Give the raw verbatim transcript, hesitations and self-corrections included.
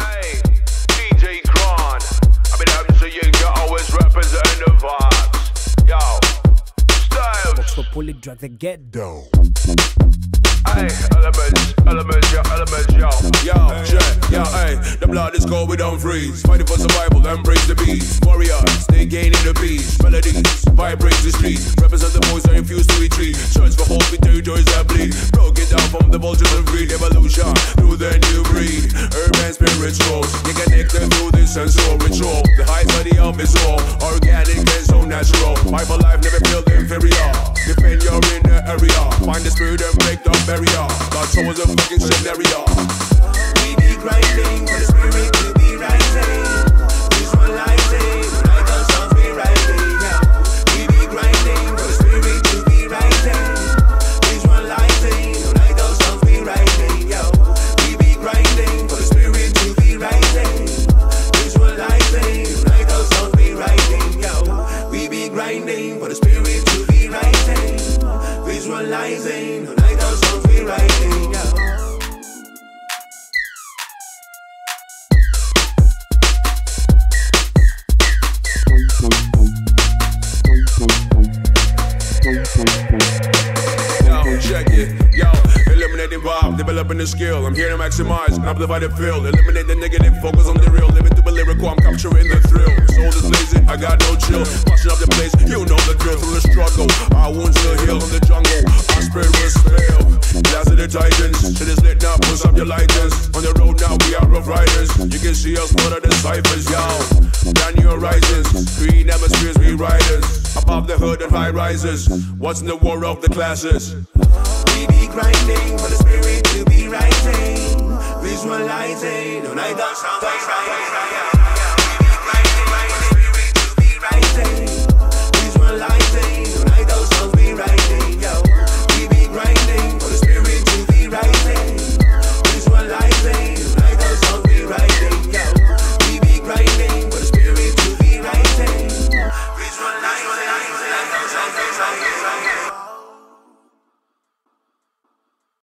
Hey, D J Cron. I mean, I'm so young, you're always representing the vibes. Yo, Styles. So pull it, drag the get down. Hey, elements, elements, yo, elements, yo. Yo, shit, yo, hey. The blood is cold, we don't freeze. Fighting for survival, embrace the beast. Warrior, stay gaining the peace. Melodies, vibrate the streets. Represent the boys that refuse to retreat. Search for hope with two joys that bleed. Broke it down from the vultures of greed. Evolution, through the new breed. Urban spirituals, you connect them through this sensual ritual. The heights of the elm is all organic and so natural. Fight for life, never feel inferior. Defend your inner area. Find the spirit and break the barrier. God's soul is a fucking scenario. We be grinding, the spirit will be rising. Visualizing, like our songs be rising. We be grinding, the spirit will be rising. Visualizing, like our songs be rising. We be grinding, the spirit will be rising. Visualizing, like our songs be rising. We be grinding, for the spirit to be rising. Visualizing. Developing the skill, I'm here to maximize, amplify the field, eliminate the negative, focus on the real, living to the lyrical, I'm capturing the thrill. Soul is lazy, I got no chill, watching up the place, you know the drill. Through the struggle, our wounds will heal. From the jungle, our spirit will spill. Blast of the titans, shit is lit now, push up your lighters. On the road now, we are rough riders, you can see us, what are the ciphers, yo. Brand new horizons, green atmospheres, we riders. Above the hood and high rises, what's in the war of the classes? We be grinding for the spirit to be rising, visualizing, don't I dance.